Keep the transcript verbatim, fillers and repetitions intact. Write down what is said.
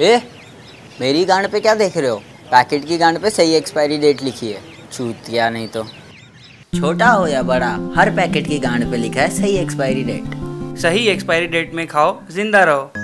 ए मेरी गांड पे क्या देख रहे हो? पैकेट की गांड पे सही एक्सपायरी डेट लिखी है, चूतिया। नहीं तो छोटा हो या बड़ा, हर पैकेट की गांड पे लिखा है सही एक्सपायरी डेट। सही एक्सपायरी डेट में खाओ, जिंदा रहो।